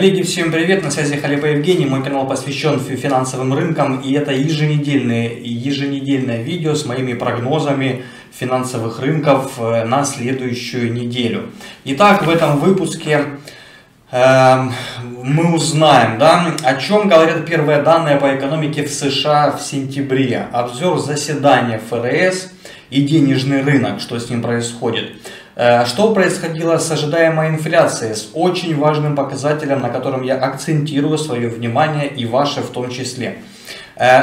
Коллеги, всем привет, на связи Халиб Евгений, мой канал посвящен финансовым рынкам, и это еженедельное видео с моими прогнозами финансовых рынков на следующую неделю. Итак, в этом выпуске мы узнаем, о чем говорят первые данные по экономике в США в сентябре, обзор заседания ФРС и денежный рынок, что с ним происходит. Что происходило с ожидаемой инфляцией, с очень важным показателем, на котором я акцентирую свое внимание и ваше в том числе.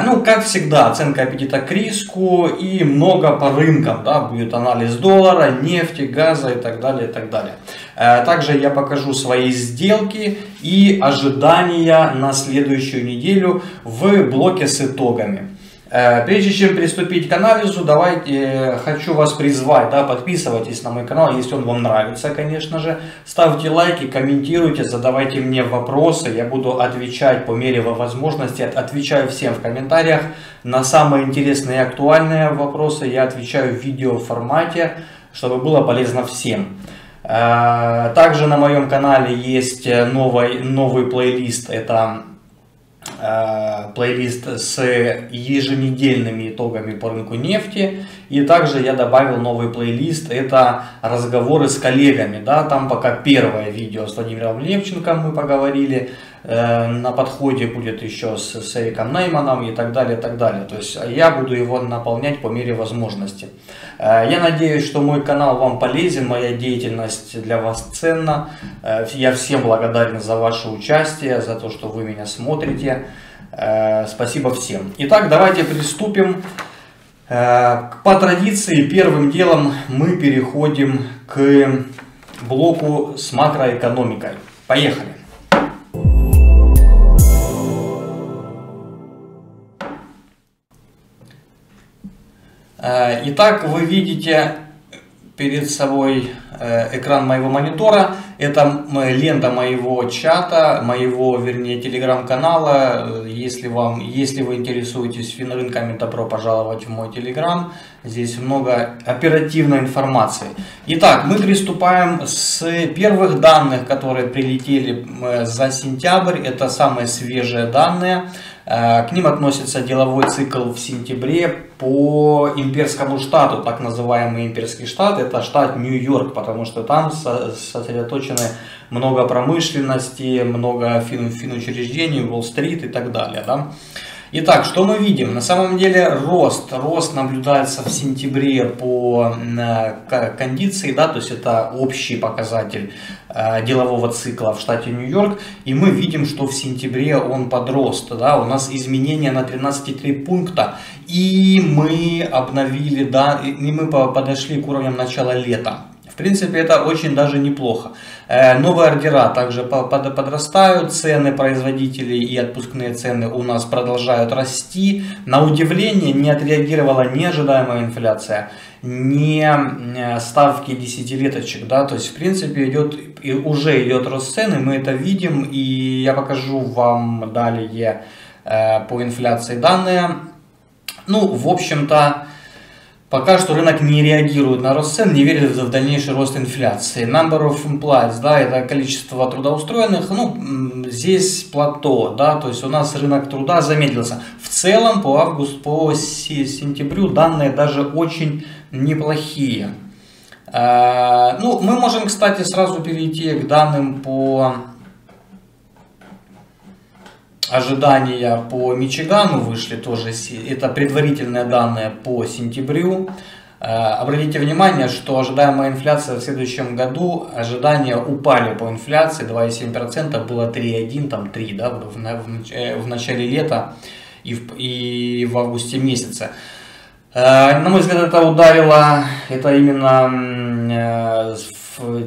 Ну, как всегда, оценка аппетита к риску и много по рынкам, будет анализ доллара, нефти, газа и так далее, и так далее. Также я покажу свои сделки и ожидания на следующую неделю в блоке с итогами. Прежде чем приступить к анализу, давайте хочу вас призвать, подписывайтесь на мой канал, если он вам нравится, конечно же. Ставьте лайки, комментируйте, задавайте мне вопросы, я буду отвечать по мере возможности, отвечаю всем в комментариях. На самые интересные и актуальные вопросы я отвечаю в видеоформате, чтобы было полезно всем. Также на моем канале есть новый плейлист, это плейлист с еженедельными итогами по рынку нефти, и также я добавил новый плейлист, это разговоры с коллегами, там пока первое видео с Владимиром Левченко мы поговорили, на подходе будет еще с Эриком Нейманом и так далее, и так далее. То есть я буду его наполнять по мере возможности. Я надеюсь, что мой канал вам полезен, моя деятельность для вас ценна. Я всем благодарен за ваше участие, за то, что вы меня смотрите. Спасибо всем. Итак, давайте приступим. По традиции, первым делом мы переходим к блоку с макроэкономикой. Поехали! Итак, вы видите перед собой экран моего монитора, это лента моего чата, вернее, телеграм-канала. Если вы интересуетесь финрынками, добро пожаловать в мой телеграм, здесь много оперативной информации. Итак, мы приступаем с первых данных, которые прилетели за сентябрь, это самые свежие данные. К ним относится деловой цикл в сентябре по имперскому штату, так называемый имперский штат, это штат Нью-Йорк, потому что там сосредоточены много промышленности, много финучреждений, Уолл-стрит и так далее. Итак, что мы видим? На самом деле рост наблюдается в сентябре по кондиции, то есть это общий показатель делового цикла в штате Нью-Йорк, и мы видим, что в сентябре он подрос, у нас изменения на 13,3 пункта, и мы обновили, и мы подошли к уровням начала лета. В принципе, это очень даже неплохо. Новые ордера также подрастают, цены производителей и отпускные цены у нас продолжают расти. На удивление не отреагировала неожидаемая инфляция, не ставки десятилеточек, то есть в принципе уже идет рост цены, мы это видим, и я покажу вам далее по инфляции данные. Ну, в общем-то, пока что рынок не реагирует на рост цен, не верит в дальнейший рост инфляции. Number of employees, это количество трудоустроенных, здесь плато, то есть у нас рынок труда замедлился. В целом по сентябрю данные даже очень неплохие. Ну, мы можем, кстати, сразу перейти к данным по ожидания по Мичигану вышли тоже, это предварительные данные по сентябрю. Обратите внимание, что ожидаемая инфляция в следующем году, ожидания упали по инфляции 2,7%, было 3,1, там 3 в начале лета и в августе месяце. На мой взгляд, это ударило, это именно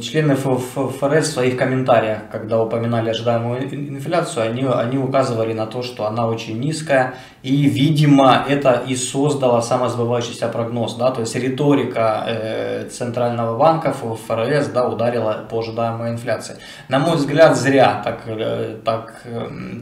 члены ФРС в своих комментариях, когда упоминали ожидаемую инфляцию, они указывали на то, что она очень низкая, и, видимо, это и создало самосбывающийся прогноз, то есть риторика Центрального банка, ФРС, ударила по ожидаемой инфляции. На мой взгляд, зря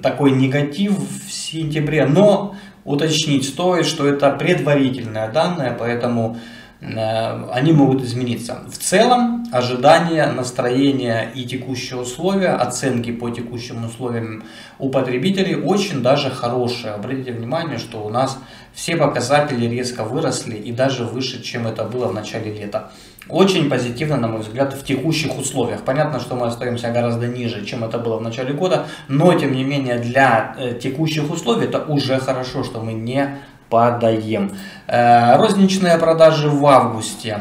такой негатив в сентябре, но уточнить стоит, что это предварительные данные, поэтому они могут измениться. В целом, ожидания, настроения и текущие условия, оценки по текущим условиям у потребителей очень даже хорошие. Обратите внимание, что у нас все показатели резко выросли и даже выше, чем это было в начале лета. Очень позитивно, на мой взгляд, в текущих условиях. Понятно, что мы остаемся гораздо ниже, чем это было в начале года, но тем не менее для текущих условий это уже хорошо, что мы не подаем. Розничные продажи в августе.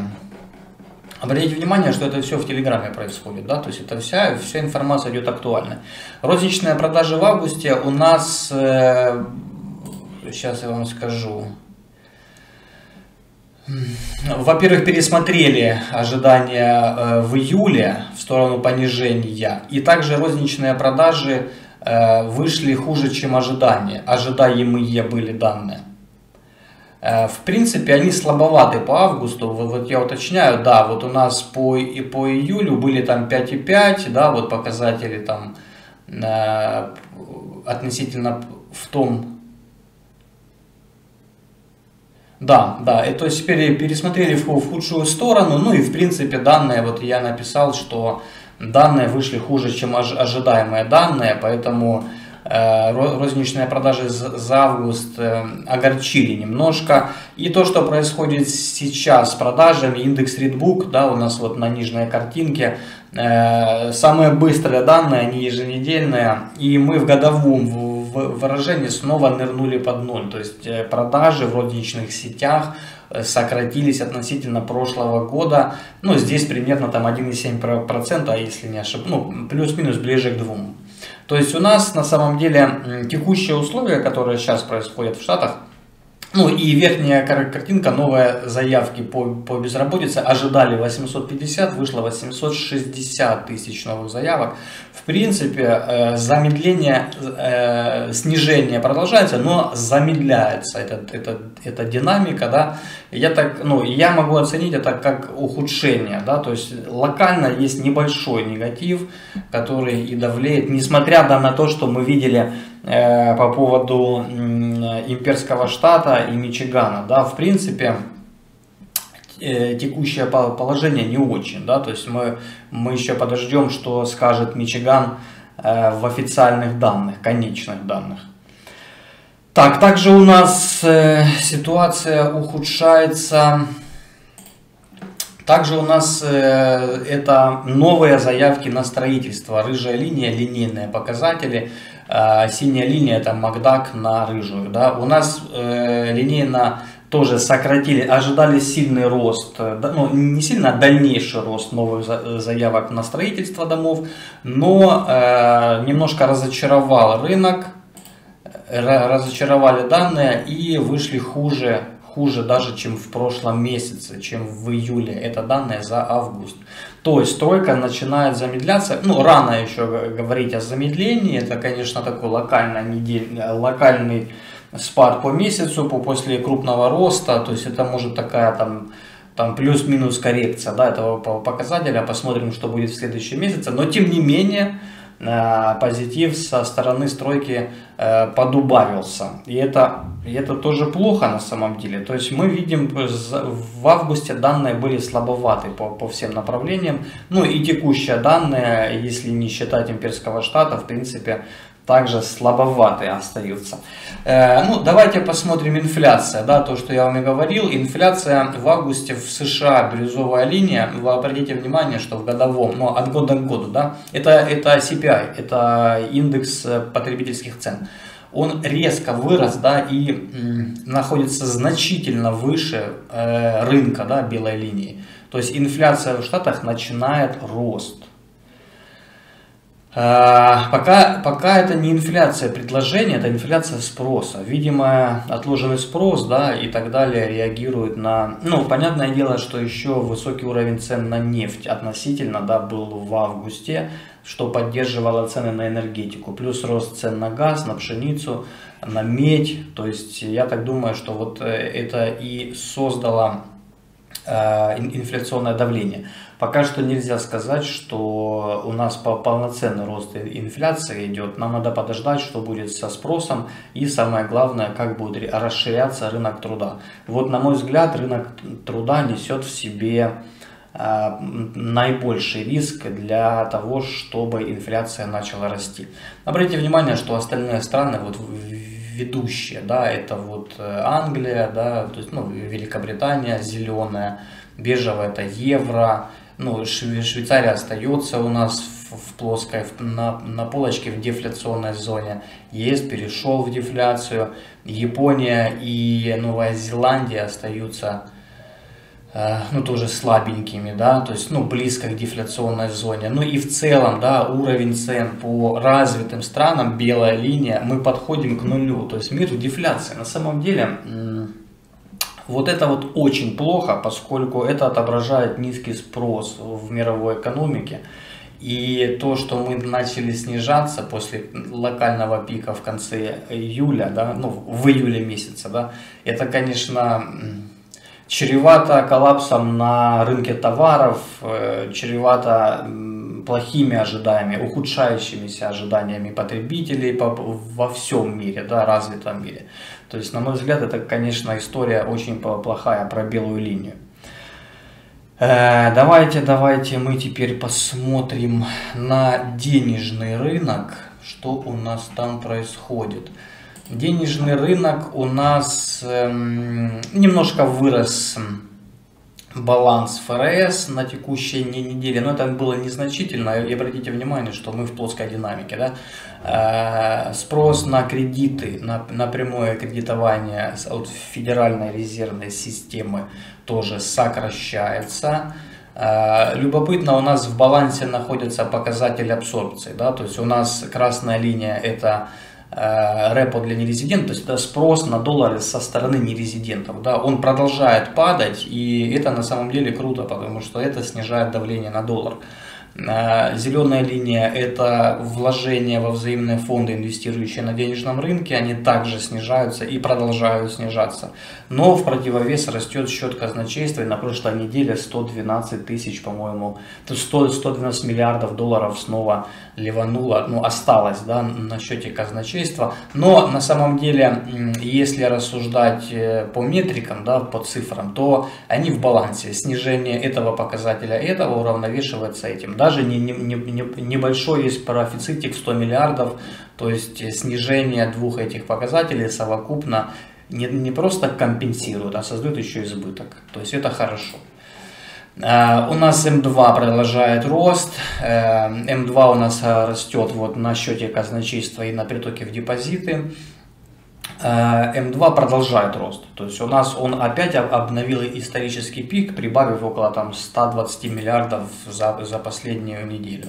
Обратите внимание, что это все в Телеграме происходит, да, то есть это вся информация идет актуальна. Розничные продажи в августе у нас, сейчас я вам скажу, во-первых, пересмотрели ожидания в июле в сторону понижения, и также розничные продажи вышли хуже, чем ожидания, ожидаемые были данные. В принципе, они слабоваты по августу, вот я уточняю, да, вот у нас по июлю были там 5,5, да, вот показатели там относительно в том, да, то есть пересмотрели в худшую сторону, ну и в принципе данные, вот я написал, что данные вышли хуже, чем ожидаемые данные, поэтому... Розничные продажи за август огорчили немножко. И то, что происходит сейчас с продажами, индекс Redbook, да, у нас вот на нижней картинке, самые быстрые данные, они еженедельные, и мы в годовом выражении снова нырнули под ноль, то есть продажи в розничных сетях сократились относительно прошлого года, ну здесь примерно там 1,7%, а если не ошибаюсь, ну плюс-минус ближе к 2. То есть у нас на самом деле текущие условия, которые сейчас происходят в Штатах, ну и верхняя картинка, новые заявки по безработице, ожидали 850, вышло 860 тысяч новых заявок. В принципе, замедление, снижение продолжается, но замедляется эта динамика, да. Я могу оценить это как ухудшение, да, то есть локально есть небольшой негатив, который и давлеет, несмотря на то, что мы видели по поводу имперского штата и Мичигана, да, в принципе, текущее положение не очень, да, то есть мы еще подождем, что скажет Мичиган в официальных данных, конечных данных. Так, также у нас ситуация ухудшается, также у нас это новые заявки на строительство, рыжая линия, линейные показатели, синяя линия это МакДак на рыжую, да, у нас линейно тоже сократили, ожидали сильный рост, ну не сильно, а дальнейший рост новых заявок на строительство домов, но немножко разочаровал рынок, разочаровали данные и вышли хуже даже, чем в прошлом месяце, чем в июле. Это данные за август. То есть стройка начинает замедляться. Ну, рано еще говорить о замедлении. Это, конечно, такой локальный спад по месяцу, после крупного роста. То есть это может такая там плюс-минус коррекция, да, этого показателя. Посмотрим, что будет в следующем месяце. Но тем не менее... позитив со стороны стройки подубавился. И это тоже плохо на самом деле. То есть мы видим, в августе данные были слабоваты по всем направлениям. Ну и текущие данные, если не считать имперского штата, в принципе, также слабоватые остаются. Ну, давайте посмотрим инфляция. Да, то, что я вам и говорил. Инфляция в августе в США, бирюзовая линия. Вы обратите внимание, что в годовом, но от года к году, да, это CPI, это индекс потребительских цен. Он резко вырос, да, и находится значительно выше рынка, да, белой линии. То есть инфляция в Штатах начинает рост. Пока это не инфляция предложения, это инфляция спроса. Видимо, отложенный спрос, да, и так далее реагирует на... Ну, понятное дело, что еще высокий уровень цен на нефть относительно, да, был в августе, что поддерживало цены на энергетику. Плюс рост цен на газ, на пшеницу, на медь. То есть, я так думаю, что вот это и создало инфляционное давление. Пока что нельзя сказать, что у нас полноценный рост инфляции идет. Нам надо подождать, что будет со спросом и, самое главное, как будет расширяться рынок труда. Вот, на мой взгляд, рынок труда несет в себе наибольший риск для того, чтобы инфляция начала расти. Обратите внимание, что остальные страны вот ведущие, да, это вот Англия, да, то есть, ну, Великобритания зеленая, бежевая это евро, ну, Швейцария остается у нас в плоской, на полочке в дефляционной зоне, ЕС перешел в дефляцию, Япония и Новая Зеландия остаются, ну, тоже слабенькими, да, то есть, ну, близко к дефляционной зоне. Ну и в целом, да, уровень цен по развитым странам, белая линия, мы подходим к нулю, то есть мир в дефляции. На самом деле, вот это вот очень плохо, поскольку это отображает низкий спрос в мировой экономике. И то, что мы начали снижаться после локального пика в конце июля, да, ну, в июле месяце, да, это, конечно, чревато коллапсом на рынке товаров, чревато плохими ожиданиями, ухудшающимися ожиданиями потребителей во всем мире, да, развитом мире. То есть, на мой взгляд, это, конечно, история очень плохая про белую линию. Давайте мы теперь посмотрим на денежный рынок, что у нас там происходит. Денежный рынок у нас немножко вырос баланс ФРС на текущей неделе, но это было незначительно. И обратите внимание, что мы в плоской динамике. Да? Спрос на кредиты, на прямое кредитование от Федеральной резервной системы тоже сокращается. Любопытно, у нас в балансе находится показатель абсорбции. Да? То есть у нас красная линия это репо для нерезидентов, то есть это спрос на доллары со стороны нерезидентов, да, он продолжает падать, и это на самом деле круто, потому что это снижает давление на доллар. Зеленая линия – это вложения во взаимные фонды, инвестирующие на денежном рынке, они также снижаются и продолжают снижаться. Но в противовес растет счет казначейства, и на прошлой неделе 112 тысяч, по-моему, 112 миллиардов долларов снова ливануло, ну, осталось, да, на счете казначейства. Но на самом деле, если рассуждать по метрикам, да, по цифрам, то они в балансе. Снижение этого показателя этого уравновешивается этим, да. Даже небольшой есть профицитик в 100 миллиардов, то есть снижение двух этих показателей совокупно не просто компенсирует, а создает еще избыток. То есть это хорошо. У нас М2 продолжает рост, М2 у нас растет вот на счете казначейства и на притоке в депозиты. М2 продолжает рост, то есть у нас он опять обновил исторический пик, прибавив около там 120 миллиардов за последнюю неделю.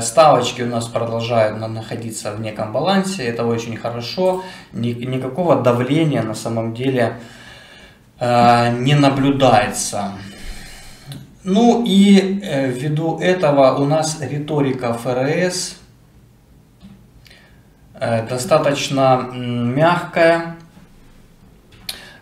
Ставочки у нас продолжают находиться в неком балансе, это очень хорошо, никакого давления на самом деле не наблюдается. Ну и ввиду этого у нас риторика ФРС достаточно мягкая.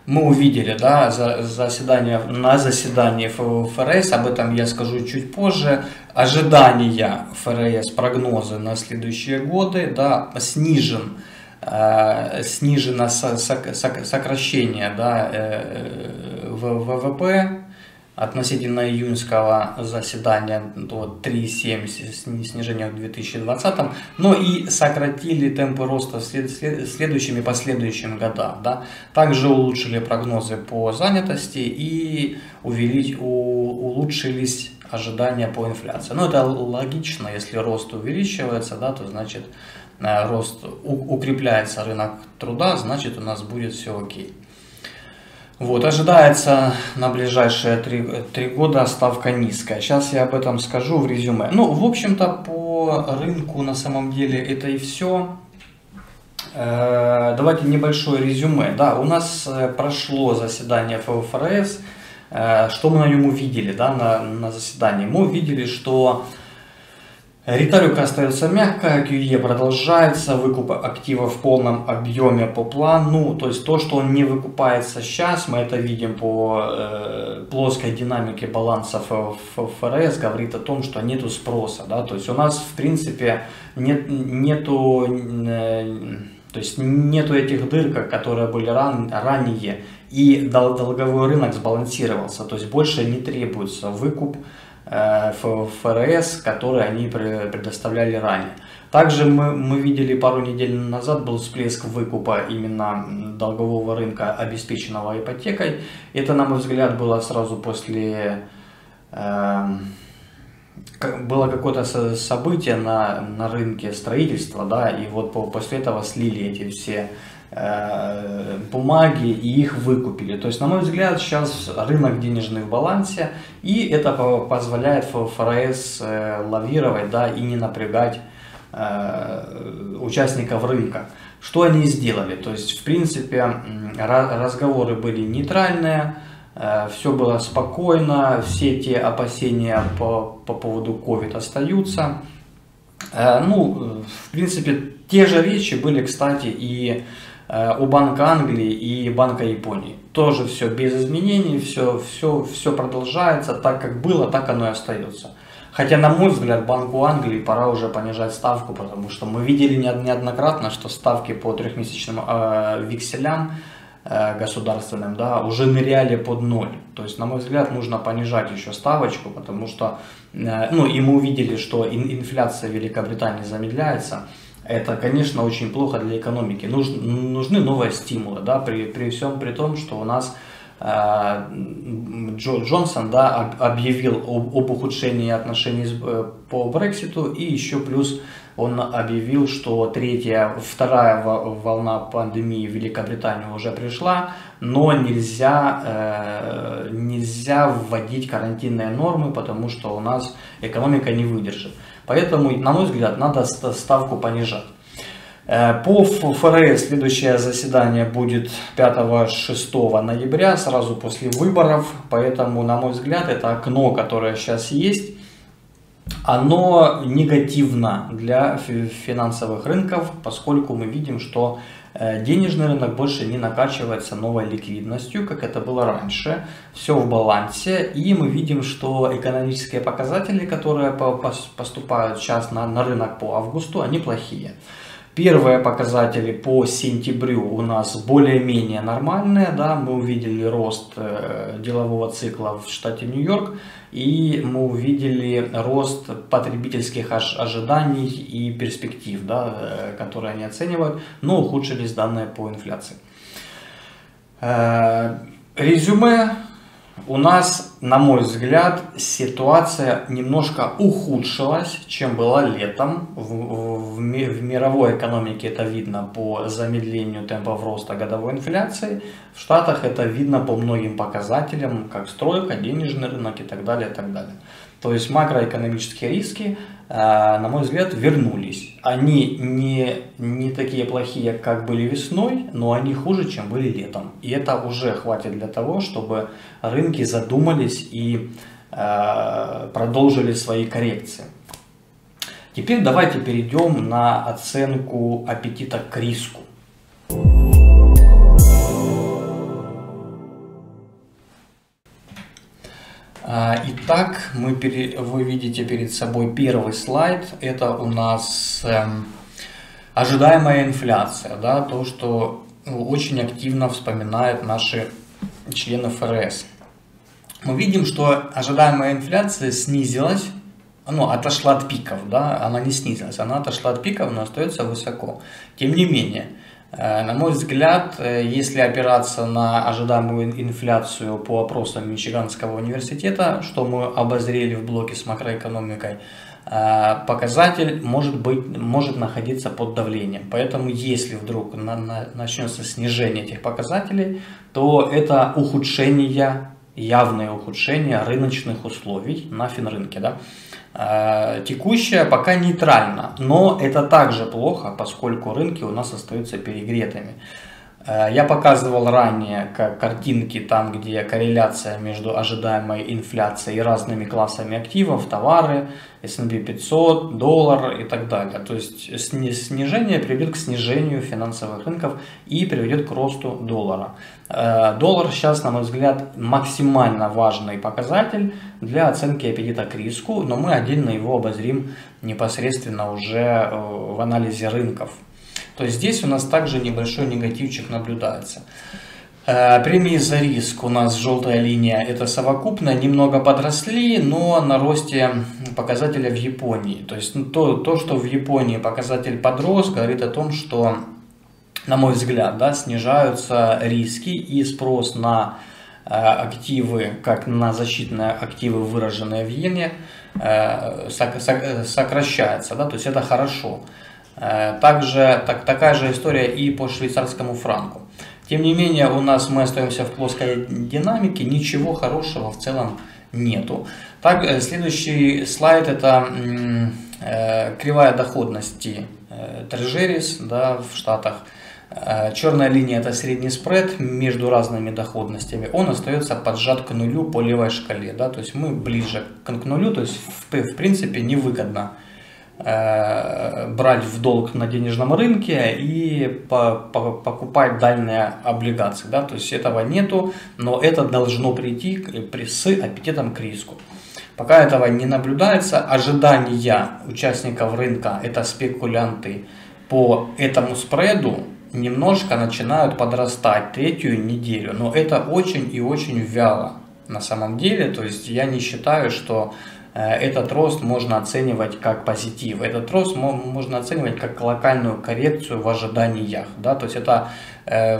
Мы увидели, да, на заседании ФРС, об этом я скажу чуть позже, ожидания ФРС, прогнозы на следующие годы, да, снижено сокращение, да, ВВП. Относительно июньского заседания до 3,7 снижения в 2020, но и сократили темпы роста в следующем и последующем годах. Да. Также улучшили прогнозы по занятости и улучшились ожидания по инфляции. Но это логично, если рост увеличивается, да, то значит рост укрепляется, рынок труда, значит у нас будет все окей. Вот, ожидается на ближайшие 3 года ставка низкая. Сейчас я об этом скажу в резюме. Ну, в общем-то, по рынку на самом деле это и все. Давайте небольшое резюме. Да, у нас прошло заседание ФРС. Что мы на нем увидели, да, на заседании? Мы увидели, что Риторика остается мягкая, QE продолжается, выкуп активов в полном объеме по плану, то есть то, что он не выкупается сейчас, мы это видим по плоской динамике балансов ФРС, говорит о том, что нету спроса, да, то есть у нас в принципе нету этих дыр, которые были ранее, и долговой рынок сбалансировался, то есть больше не требуется выкуп ФРС, которые они предоставляли ранее. Также мы видели пару недель назад был всплеск выкупа именно долгового рынка, обеспеченного ипотекой. Это, на мой взгляд, было сразу после... Было какое-то событие на рынке строительства, да, и вот после этого слили эти все бумаги и их выкупили. То есть, на мой взгляд, сейчас рынок денежный в балансе, и это позволяет ФРС лавировать, да, и не напрягать участников рынка. Что они сделали? То есть, в принципе, разговоры были нейтральные, все было спокойно, все те опасения по поводу COVID остаются. Ну, в принципе, те же речи были, кстати, и у Банка Англии и Банка Японии. Тоже все без изменений, все продолжается, так как было, так оно и остается. Хотя, на мой взгляд, Банку Англии пора уже понижать ставку, потому что мы видели неоднократно, что ставки по трехмесячным векселям государственным, да, уже ныряли под ноль. То есть, на мой взгляд, нужно понижать еще ставочку, потому что, ну, и мы увидели, что инфляция в Великобритании замедляется. Это, конечно, очень плохо для экономики. Нужны новые стимулы, да, при всем при том, что у нас Джонсон, да, объявил об ухудшении отношений по Брекситу, и еще плюс он объявил, что вторая волна пандемии в Великобританию уже пришла, но нельзя вводить карантинные нормы, потому что у нас экономика не выдержит. Поэтому, на мой взгляд, надо ставку понижать. По ФРС следующее заседание будет 5-6 ноября, сразу после выборов. Поэтому, на мой взгляд, это окно, которое сейчас есть, оно негативно для финансовых рынков, поскольку мы видим, что денежный рынок больше не накачивается новой ликвидностью, как это было раньше. Все в балансе. И мы видим, что экономические показатели, которые поступают сейчас на рынок по августу, они плохие. Первые показатели по сентябрю у нас более-менее нормальные. Да? Мы увидели рост делового цикла в штате Нью-Йорк. И мы увидели рост потребительских ожиданий и перспектив, да, которые они оценивают. Но ухудшились данные по инфляции. Резюме. У нас, на мой взгляд, ситуация немножко ухудшилась, чем была летом. В мировой экономике это видно по замедлению темпов роста годовой инфляции. В Штатах это видно по многим показателям, как стройка, денежный рынок и так далее, и так далее. То есть макроэкономические риски, на мой взгляд, вернулись. Они не такие плохие, как были весной, но они хуже, чем были летом. И это уже хватит для того, чтобы рынки задумались и продолжили свои коррекции. Теперь давайте перейдем на оценку аппетита к риску. Итак, вы видите перед собой первый слайд, это у нас ожидаемая инфляция, да, то, что очень активно вспоминают наши члены ФРС. Мы видим, что ожидаемая инфляция снизилась, ну, отошла от пиков, да, она не снизилась, она отошла от пиков, но остается высоко. Тем не менее, на мой взгляд, если опираться на ожидаемую инфляцию по опросам Мичиганского университета, что мы обозрели в блоке с макроэкономикой, показатель может находиться под давлением. Поэтому, если вдруг начнется снижение этих показателей, то это ухудшение, явное ухудшение рыночных условий на финрынке, да? Текущая пока нейтральна, но это также плохо, поскольку рынки у нас остаются перегретыми. Я показывал ранее картинки там, где корреляция между ожидаемой инфляцией и разными классами активов, товары, S&P 500, доллар и так далее. То есть снижение приведет к снижению финансовых рынков и приведет к росту доллара. Доллар сейчас, на мой взгляд, максимально важный показатель для оценки аппетита к риску, но мы отдельно его обозрим непосредственно уже в анализе рынков. То есть здесь у нас также небольшой негативчик наблюдается. Премии за риск у нас желтая линия, это совокупно, немного подросли, но на росте показателя в Японии. То есть то, что в Японии показатель подрос, говорит о том, что, на мой взгляд, да, снижаются риски и спрос на активы, как на защитные активы, выраженные в иене, сокращается. Да? То есть это хорошо. Также такая же история и по швейцарскому франку. Тем не менее, у нас мы остаемся в плоской динамике, ничего хорошего в целом нету. Так, следующий слайд — это кривая доходности трежерис, да, в Штатах. Черная линия — это средний спред между разными доходностями. Он остается поджат к нулю по левой шкале, да, то есть мы ближе к нулю, то есть в принципе невыгодно брать в долг на денежном рынке и покупать дальние облигации, да, то есть этого нету, но это должно прийти с аппетитом к риску. Пока этого не наблюдается, ожидания участников рынка, это спекулянты, по этому спреду немножко начинают подрастать третью неделю, но это очень и очень вяло на самом деле, то есть я не считаю, что этот рост можно оценивать как позитив, этот рост можно оценивать как локальную коррекцию в ожиданиях. Да? То есть это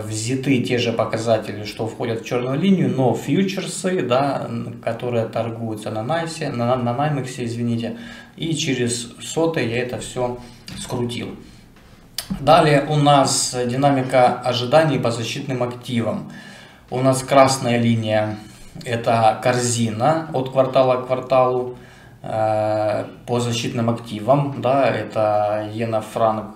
взяты те же показатели, что входят в черную линию, но фьючерсы, да, которые торгуются на NYSE, на NYMEX, извините, и через СОТ я это все скрутил. Далее у нас динамика ожиданий по защитным активам. У нас красная линия — это корзина от квартала к кварталу по защитным активам, да, это иена, франк,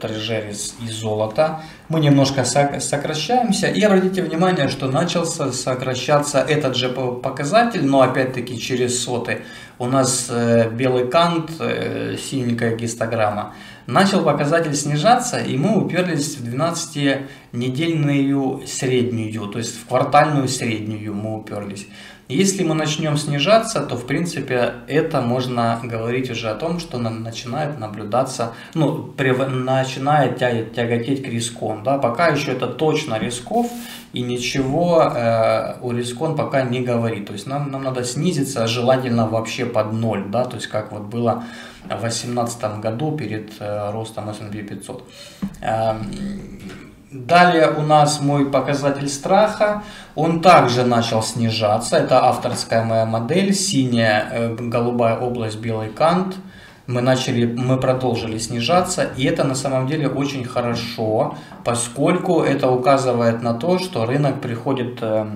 трежерис и золото. Мы немножко сокращаемся, и обратите внимание, что начался сокращаться этот же показатель, но опять-таки через соты. У нас белый кант, синенькая гистограмма. Начал показатель снижаться, и мы уперлись в 12-недельную среднюю, то есть в квартальную среднюю мы уперлись. Если мы начнем снижаться, то в принципе это можно говорить уже о том, что начинает наблюдаться, ну, начинает тяготеть к рискон. Да? Пока еще это точно рисков, и ничего у рискон пока не говорит. То есть нам надо снизиться, желательно вообще под ноль, да? То есть как вот было в 2018 году перед ростом S&P 500. Далее у нас мой показатель страха, он также начал снижаться, это авторская моя модель, синяя, голубая область, белый кант, мы продолжили снижаться, и это на самом деле очень хорошо, поскольку это указывает на то, что рынок приходит к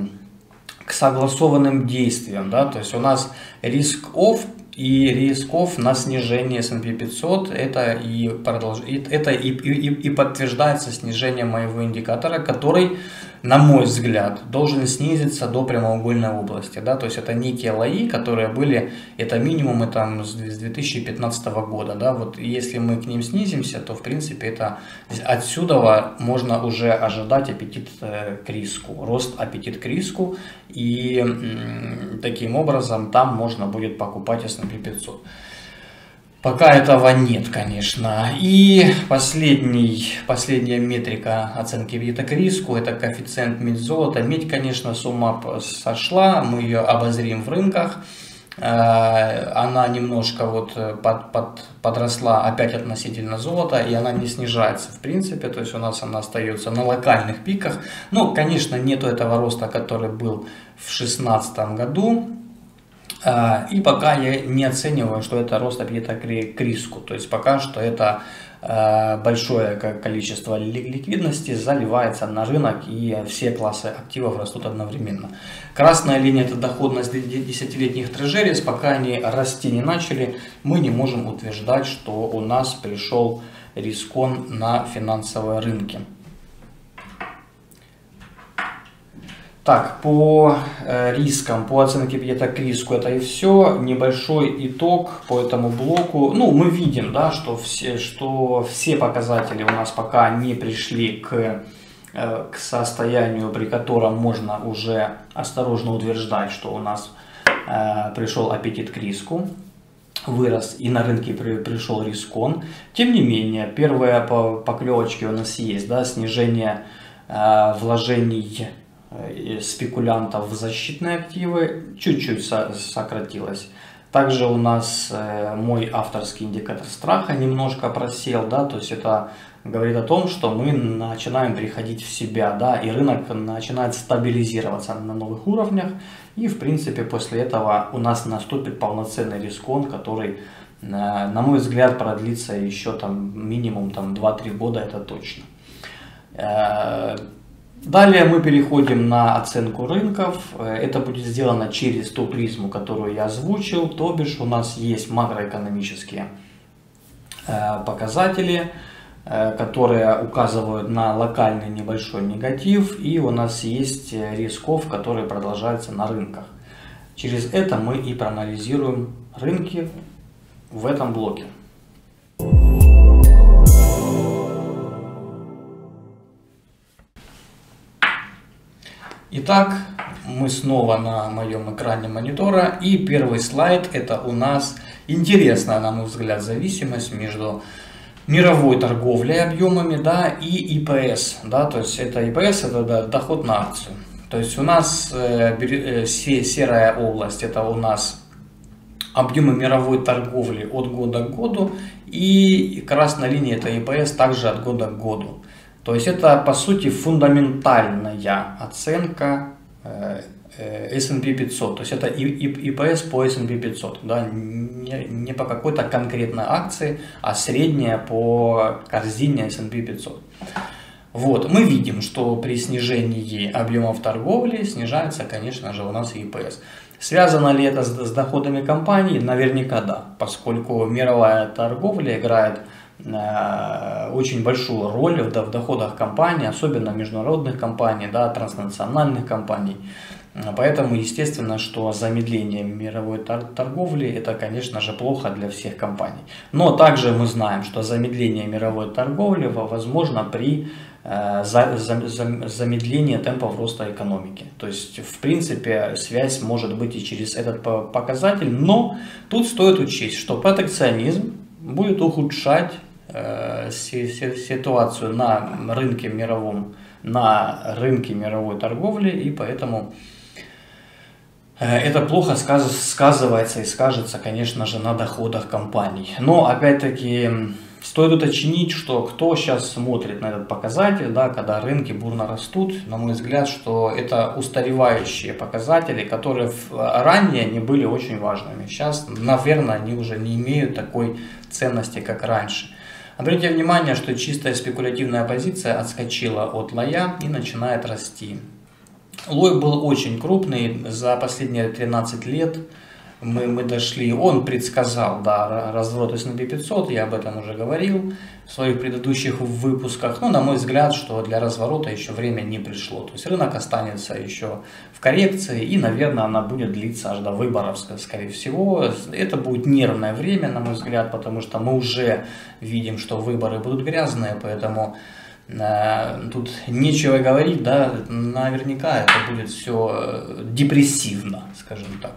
согласованным действиям, да? То есть у нас риск-офф и рисков на снижение S&P 500, это и подтверждается снижение моего индикатора, который, на мой взгляд, должен снизиться до прямоугольной области. Да? То есть это некие лои, которые были, это минимумы там, с 2015 года. Да? Вот если мы к ним снизимся, то в принципе это, отсюда можно уже ожидать аппетит к риску, рост аппетит к риску. И таким образом там можно будет покупать S&P 500. Пока этого нет, конечно. И последняя метрика оценки аппетита к риску — это коэффициент медь золота. Медь, конечно, с ума сошла, мы ее обозрим в рынках. Она немножко вот подросла опять относительно золота, и она не снижается в принципе, то есть у нас она остается на локальных пиках. Ну, конечно, нету этого роста, который был в 2016 году, и пока я не оцениваю, что это рост аппетита к риску, то есть пока что это большое количество ликвидности заливается на рынок, и все классы активов растут одновременно. Красная линия — это доходность десятилетних трежерис. Пока они расти не начали, мы не можем утверждать, что у нас пришел рискон на финансовые рынки. Так, по рискам, по оценке пакета к риску это и все. Небольшой итог по этому блоку. Ну, мы видим, да, что все показатели у нас пока не пришли к состоянию, при котором можно уже осторожно утверждать, что у нас пришел аппетит к риску. Вырос и на рынке пришел риск он. Тем не менее, первые поклевочки у нас есть, да, снижение вложений спекулянтов в защитные активы чуть-чуть сократилось. Также у нас мой авторский индикатор страха немножко просел, да, то есть это говорит о том, что мы начинаем приходить в себя, да, и рынок начинает стабилизироваться на новых уровнях, и в принципе после этого у нас наступит полноценный риск-он, который, на мой взгляд, продлится еще там минимум там 2-3 года, это точно. Далее мы переходим на оценку рынков. Это будет сделано через ту призму, которую я озвучил. То бишь у нас есть макроэкономические показатели, которые указывают на локальный небольшой негатив. И у нас есть рисков, которые продолжаются на рынках. Через это мы и проанализируем рынки в этом блоке. Итак, мы снова на моем экране монитора, и первый слайд — это у нас интересная, на мой взгляд, зависимость между мировой торговлей объемами, да, и ИПС, да, то есть это ИПС, это, да, доход на акцию. То есть у нас серая область — это у нас объемы мировой торговли от года к году, и красная линия — это ИПС также от года к году. То есть это, по сути, фундаментальная оценка S&P 500. То есть это ИПС по S&P 500. Да? Не по какой-то конкретной акции, а средняя по корзине S&P 500. Вот. Мы видим, что при снижении объемов торговли снижается, конечно же, у нас и ИПС. Связано ли это с доходами компаний? Наверняка да, поскольку мировая торговля играет очень большую роль в доходах компаний, особенно международных компаний, да, транснациональных компаний. Поэтому естественно, что замедление мировой торговли — это, конечно же, плохо для всех компаний. Но также мы знаем, что замедление мировой торговли возможно при замедлении темпов роста экономики. То есть, в принципе, связь может быть и через этот показатель, но тут стоит учесть, что протекционизм будет ухудшать ситуацию на рынке мировой торговли, и поэтому это плохо сказывается и скажется, конечно же, на доходах компаний. Но опять-таки стоит уточнить, что кто сейчас смотрит на этот показатель, да, когда рынки бурно растут, на мой взгляд, что это устаревающие показатели, которые ранее они были очень важными. Сейчас, наверное, они уже не имеют такой ценности, как раньше. Обратите внимание, что чистая спекулятивная позиция отскочила от лоя и начинает расти. Лой был очень крупный за последние 13 лет. Мы дошли, он предсказал, да, разворот S&P 500, я об этом уже говорил в своих предыдущих выпусках. Но, на мой взгляд, что для разворота еще время не пришло. То есть рынок останется еще в коррекции, и, наверное, она будет длиться аж до выборов, скорее всего. Это будет нервное время, на мой взгляд, потому что мы уже видим, что выборы будут грязные, поэтому тут нечего говорить, да, наверняка это будет все депрессивно, скажем так.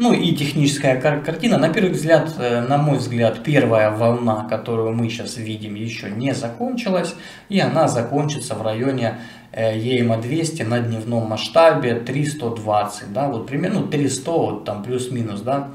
Ну и техническая картина. На первый взгляд, на мой взгляд, первая волна, которую мы сейчас видим, еще не закончилась. И она закончится в районе ЕМА-200 на дневном масштабе 320. Да, вот примерно 300, вот там плюс-минус. Да.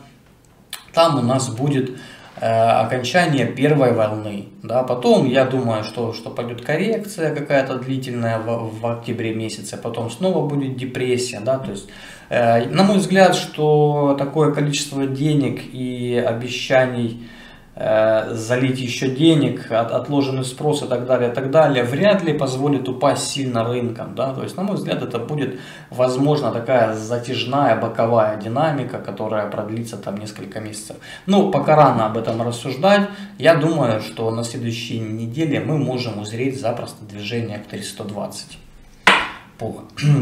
Там у нас будет окончание первой волны. Да. Потом, я думаю, что пойдет коррекция какая-то длительная в октябре месяце. Потом снова будет депрессия. Да, то есть, на мой взгляд, что такое количество денег и обещаний залить еще денег, отложенный спрос и так далее, вряд ли позволит упасть сильно рынкам. Да? То есть, на мой взгляд, это будет, возможно, такая затяжная боковая динамика, которая продлится там несколько месяцев. Ну, пока рано об этом рассуждать. Я думаю, что на следующей неделе мы можем узреть запросто движение к 320.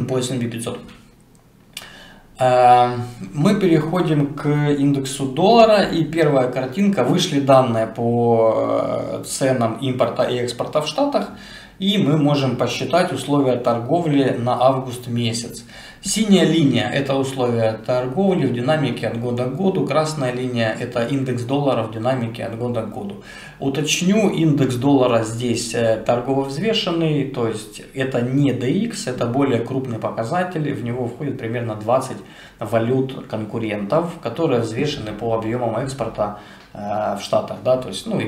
по S&P 500. Мы переходим к индексу доллара, и первая картинка, вышли данные по ценам импорта и экспорта в Штатах, и мы можем посчитать условия торговли на август месяц. Синяя линия – это условия торговли в динамике от года к году, красная линия – это индекс доллара в динамике от года к году. Уточню, индекс доллара здесь торгово взвешенный, то есть это не DX, это более крупный показатель, в него входит примерно 20 валют конкурентов, которые взвешены по объемам экспорта в Штатах, да, то есть, ну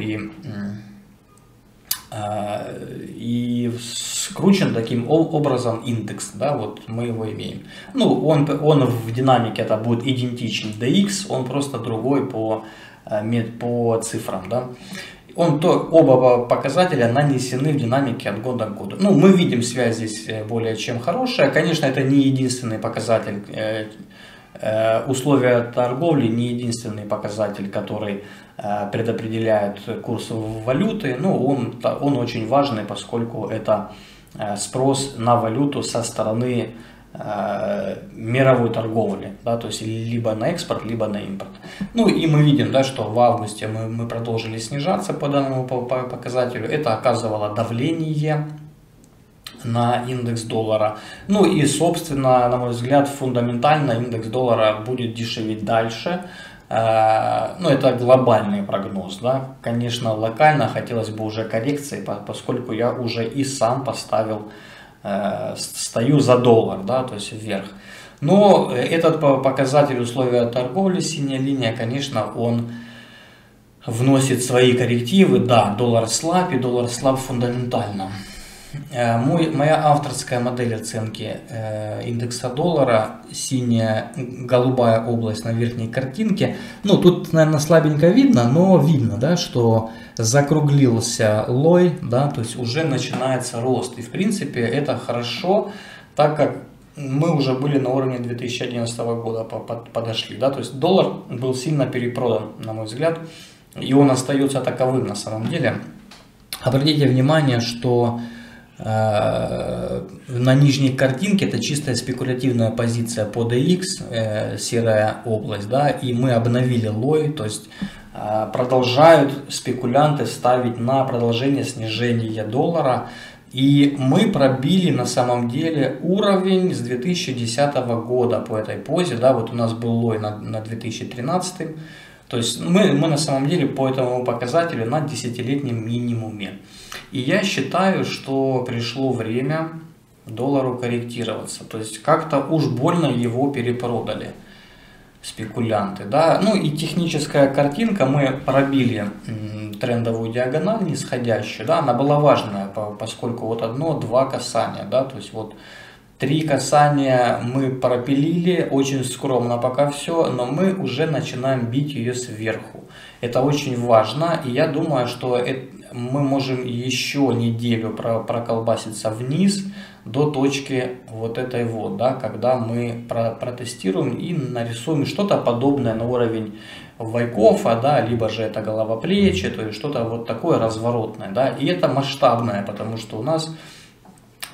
и скручен таким образом индекс, да, вот мы его имеем. Ну, он в динамике это будет идентичен DX, он просто другой по цифрам, да. Оба показателя нанесены в динамике от года к году. Ну, мы видим связь здесь более чем хорошая. Конечно, это не единственный показатель, условия торговли не единственный показатель, который предопределяет курс валюты, но он очень важный, поскольку это спрос на валюту со стороны мировой торговли, да, то есть либо на экспорт, либо на импорт. Ну и мы видим, да, что в августе мы продолжили снижаться по данному показателю, это оказывало давление на индекс доллара. Ну и, собственно, на мой взгляд, фундаментально индекс доллара будет дешеветь дальше. Ну, это глобальный прогноз, да. Конечно, локально хотелось бы уже коррекции, поскольку я уже и сам поставил, стою за доллар, да, то есть вверх. Но этот показатель условия торговли, синяя линия, конечно, он вносит свои коррективы. Да, доллар слаб, и доллар слаб фундаментально. Моя авторская модель оценки индекса доллара, синяя, голубая область на верхней картинке. Ну, тут, наверное, слабенько видно, но видно, да, что закруглился лой, да, то есть уже начинается рост. И, в принципе, это хорошо, так как мы уже были на уровне 2011 года, подошли, да, то есть доллар был сильно перепродан, на мой взгляд, и он остается таковым на самом деле. Обратите внимание, что на нижней картинке это чистая спекулятивная позиция по DX, серая область, да, и мы обновили лой, то есть продолжают спекулянты ставить на продолжение снижения доллара, и мы пробили на самом деле уровень с 2010 года по этой позе, да, вот у нас был лой на 2013, то есть мы на самом деле по этому показателю на десятилетнем минимуме. И я считаю, что пришло время доллару корректироваться. То есть как-то уж больно его перепродали спекулянты, да. Ну и техническая картинка, мы пробили трендовую диагональ нисходящую, да, она была важная, поскольку вот одно-два касания, да, то есть вот три касания мы пропилили, очень скромно пока все, но мы уже начинаем бить ее сверху. Это очень важно, и я думаю, что мы можем еще неделю проколбаситься вниз до точки вот этой вот, да, когда мы протестируем и нарисуем что-то подобное на уровень Вайкофа, да, либо же это голова плечи, то есть что-то вот такое разворотное, да, и это масштабное, потому что у нас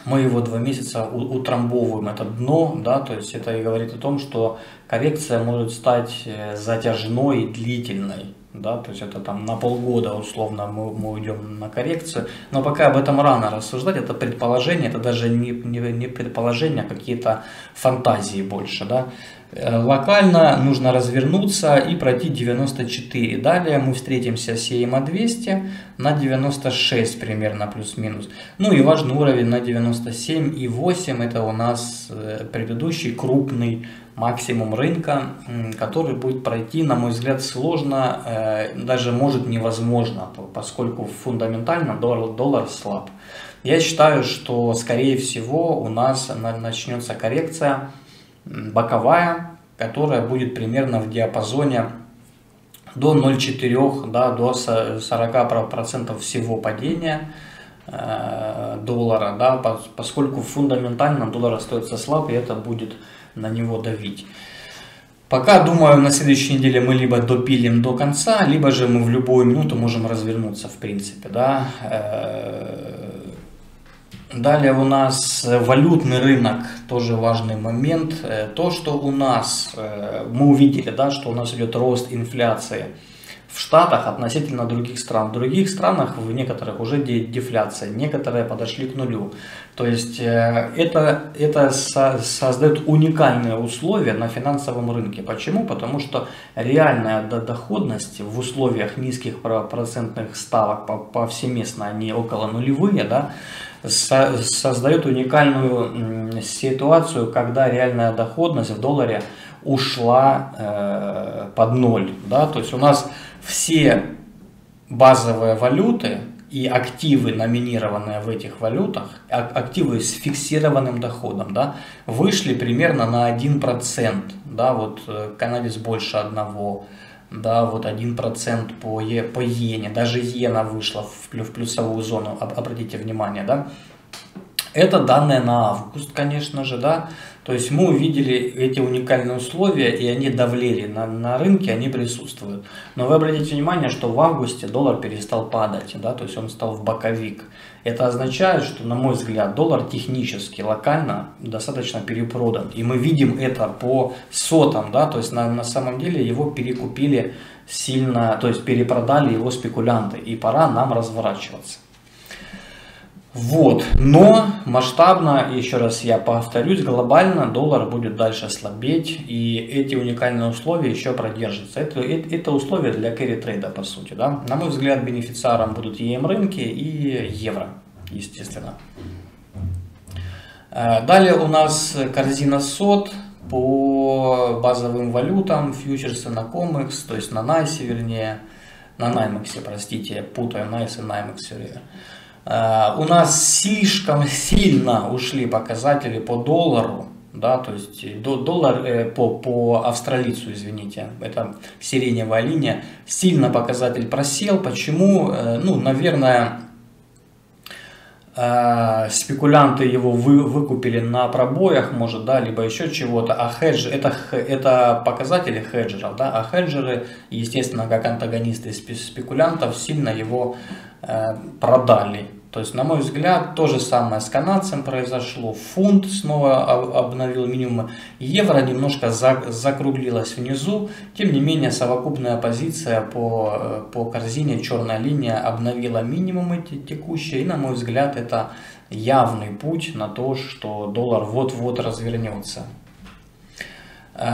мы его 2 месяца утрамбовываем, это дно, да, то есть это и говорит о том, что коррекция может стать затяжной и длительной. Да, то есть это там на полгода условно мы уйдем на коррекцию, но пока об этом рано рассуждать, это предположение, это даже не предположение, а какие-то фантазии больше, да. Локально нужно развернуться и пройти 94, далее мы встретимся с ЕМА-200 на 96 примерно, плюс-минус, ну и важный уровень на 97,8, это у нас предыдущий крупный максимум рынка, который будет пройти, на мой взгляд, сложно, даже может невозможно, поскольку фундаментально доллар слаб. Я считаю, что, скорее всего, у нас начнется коррекция боковая, которая будет примерно в диапазоне до 0,4, да, до 40% всего падения доллара, да, поскольку фундаментально доллар остается слаб, и это будет на него давить. Пока, думаю, на следующей неделе мы либо допилим до конца, либо же мы в любую минуту можем развернуться, в принципе, да. Далее у нас валютный рынок, тоже важный момент. То, что у нас, мы увидели, да, что у нас идет рост инфляции в Штатах относительно других стран. В других странах, в некоторых уже дефляция, некоторые подошли к нулю. То есть это создает уникальные условия на финансовом рынке. Почему? Потому что реальная доходность в условиях низких процентных ставок повсеместно, они около нулевые, да, создает уникальную ситуацию, когда реальная доходность в долларе ушла под ноль. Да? То есть у нас все базовые валюты и активы, номинированные в этих валютах, активы с фиксированным доходом, да, вышли примерно на 1%. Да? Вот канадец больше 1%. Да, вот 1% по иене, даже иена вышла в плюсовую зону, обратите внимание, да. Это данные на август, конечно же, да. То есть мы увидели эти уникальные условия, и они давлели на рынке, они присутствуют. Но вы обратите внимание, что в августе доллар перестал падать, да, то есть он стал в боковик. Это означает, что, на мой взгляд, доллар технически, локально достаточно перепродан. И мы видим это по сотам, да, то есть на самом деле его перекупили сильно, то есть перепродали его спекулянты, и пора нам разворачиваться. Вот, но масштабно, еще раз я повторюсь, глобально доллар будет дальше слабеть, и эти уникальные условия еще продержатся. Это условия для керри-трейда, по сути, да. На мой взгляд, бенефициаром будут EM-рынки и евро, естественно. Далее у нас корзина СОТ по базовым валютам, фьючерсы на Комекс, то есть на NYSE, вернее, на NYMEX, простите, путаю NYSE и NYMEX все время. У нас слишком сильно ушли показатели по доллару, да, то есть доллар по австралийцу, извините, это сиреневая линия, сильно показатель просел. Почему? Ну, наверное, спекулянты его выкупили на пробоях, может, да, либо еще чего-то, а хеджеры, это показатели хеджеров, да, а хеджеры, естественно, как антагонисты спекулянтов, сильно его продали. То есть, на мой взгляд, то же самое с канадцем произошло. Фунт снова обновил минимум. Евро немножко закруглилось внизу. Тем не менее, совокупная позиция по корзине черная линия обновила минимумы текущие. И, на мой взгляд, это явный путь на то, что доллар вот-вот развернется.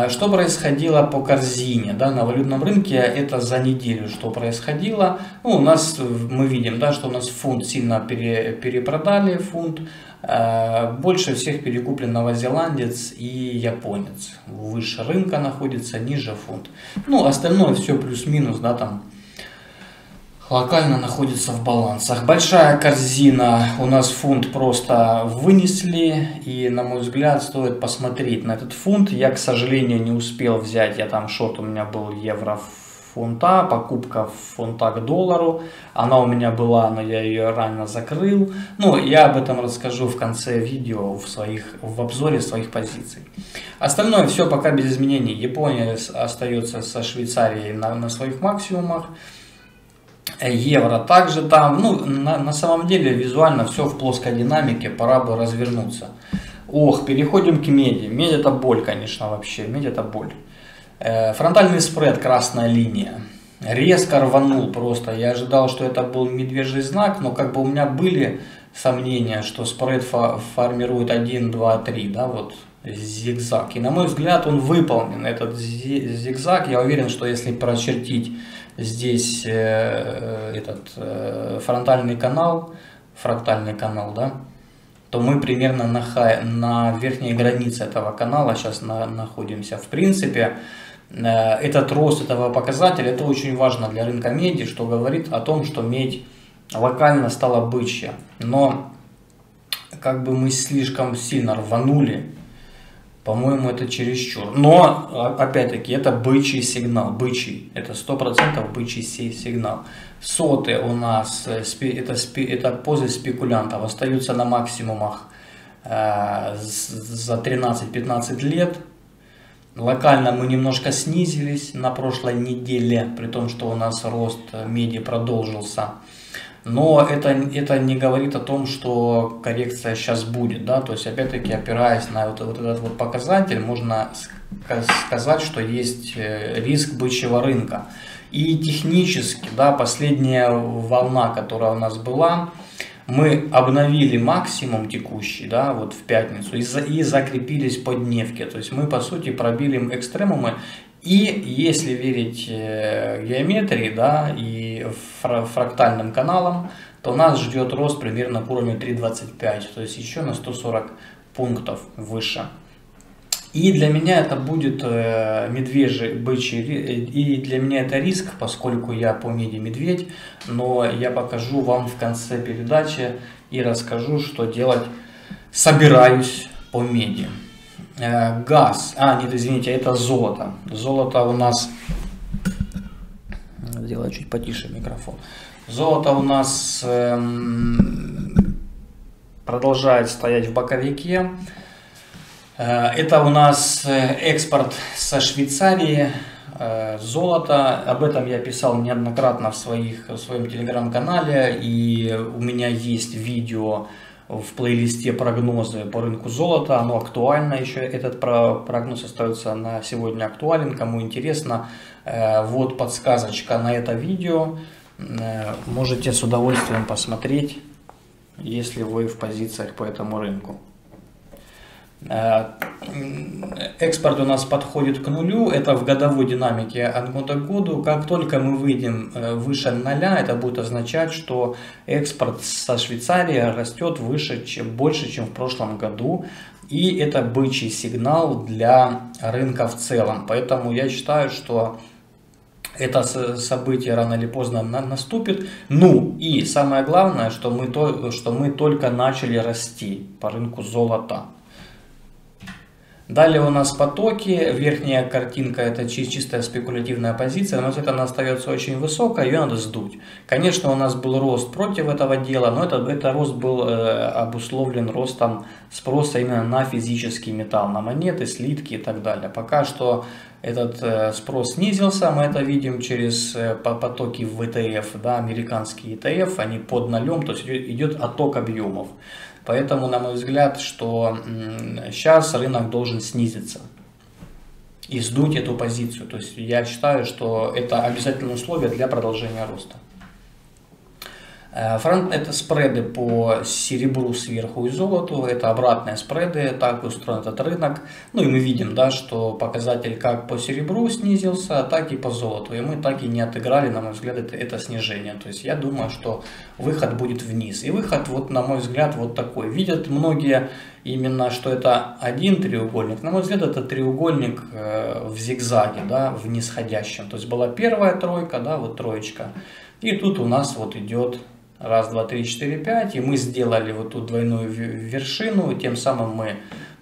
Что происходило по корзине, да, на валютном рынке, это за неделю что происходило. Ну, у нас, мы видим, да, что у нас фунт сильно перепродали, фунт. Больше всех перекуплен новозеландец и японец. Выше рынка находится, ниже фунт. Ну, остальное все плюс-минус, да, там локально находится в балансах. Большая корзина, у нас фунт просто вынесли, и, на мой взгляд, стоит посмотреть на этот фунт. Я, к сожалению, не успел взять, я там шорт, у меня был евро-фунта, покупка фунта к доллару, она у меня была, но я ее рано закрыл. Ну, я об этом расскажу в конце видео, в обзоре своих позиций. Остальное все пока без изменений. Япония остается со Швейцарией на своих максимумах. Евро также там, ну, на самом деле визуально все в плоской динамике, пора бы развернуться. Ох, переходим к меди. Медь это боль, конечно, вообще, медь это боль. Фронтальный спред, красная линия. Резко рванул просто, я ожидал, что это был медвежий знак, но как бы у меня были сомнения, что спред формирует 1, 2, 3, да, вот. Зигзаг. И, на мой взгляд, он выполнен, этот зигзаг. Я уверен, что если прочертить здесь этот фронтальный канал, да, то мы примерно на верхней границе этого канала сейчас находимся. В принципе, этот рост этого показателя, это очень важно для рынка меди, что говорит о том, что медь локально стала бычья. Но как бы мы слишком сильно рванули, по-моему, это чересчур. Но, опять-таки, это бычий сигнал, бычий, это 100% бычий сигнал. Соты у нас, это позы спекулянтов, остаются на максимумах за 13-15 лет. Локально мы немножко снизились на прошлой неделе, при том, что у нас рост меди продолжился. но это не говорит о том, что коррекция сейчас будет, да, то есть опять-таки опираясь на вот этот вот показатель, можно сказать, что есть риск бычьего рынка. И технически, да, последняя волна, которая у нас была, мы обновили максимум текущий, да, вот в пятницу, и закрепились по дневке, то есть мы по сути пробили экстремумы. И если верить геометрии, да, и фрактальным каналам, то нас ждет рост примерно к уровню 3.25, то есть еще на 140 пунктов выше. И для меня это будет медвежий, бычий, и для меня это риск, поскольку я по меди медведь, но я покажу вам в конце передачи и расскажу, что делать собираюсь по меди. Газ, нет, извините, это золото. Золото у нас, сделаю чуть потише микрофон. Золото у нас продолжает стоять в боковике. Это у нас экспорт со Швейцарии, золото. Об этом я писал неоднократно в своем телеграм-канале, и у меня есть видео в плейлисте прогнозы по рынку золота, оно актуально еще, этот прогноз остается на сегодня актуален, кому интересно, вот подсказочка на это видео, можете с удовольствием посмотреть, если вы в позициях по этому рынку. Экспорт у нас подходит к нулю, это в годовой динамике от года к году. Как только мы выйдем выше 0, это будет означать, что экспорт со Швейцарии растет выше, больше, чем в прошлом году. И это бычий сигнал для рынка в целом. Поэтому я считаю, что это событие рано или поздно наступит. Ну и самое главное, что мы только начали расти по рынку золота. Далее у нас потоки, верхняя картинка это чистая спекулятивная позиция, но она остается очень высокая, ее надо сдуть. Конечно, у нас был рост против этого дела, но это рост был обусловлен ростом спроса именно на физический металл, на монеты, слитки и так далее. Пока что этот спрос снизился, мы это видим через потоки в ETF, да, американские ETF, они под нолем, то есть идет отток объемов. Поэтому, на мой взгляд, что сейчас рынок должен снизиться и сдуть эту позицию. То есть я считаю, что это обязательное условие для продолжения роста. Фронт – это спреды по серебру сверху и золоту, это обратные спреды, так устроен этот рынок. Ну и мы видим, да, что показатель как по серебру снизился, так и по золоту. И мы так и не отыграли, на мой взгляд, это снижение. То есть я думаю, что выход будет вниз. И выход, вот, на мой взгляд, вот такой. Видят многие именно, что это один треугольник. На мой взгляд, это треугольник в зигзаге, да, в нисходящем. То есть была первая тройка, да, вот троечка. И тут у нас вот идет... Раз, два, три, четыре, пять. И мы сделали вот тут двойную вершину. Тем самым мы